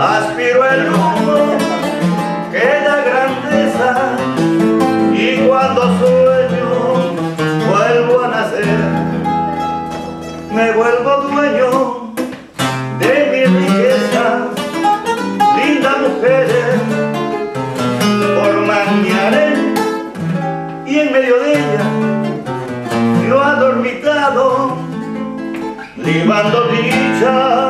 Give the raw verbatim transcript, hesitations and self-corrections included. aspiro el humo que da grandeza, y cuando sueño vuelvo a nacer, me vuelvo dueño de mi riqueza. Linda mujer, por mañana y en medio de ella yo adormitado, libando dicha.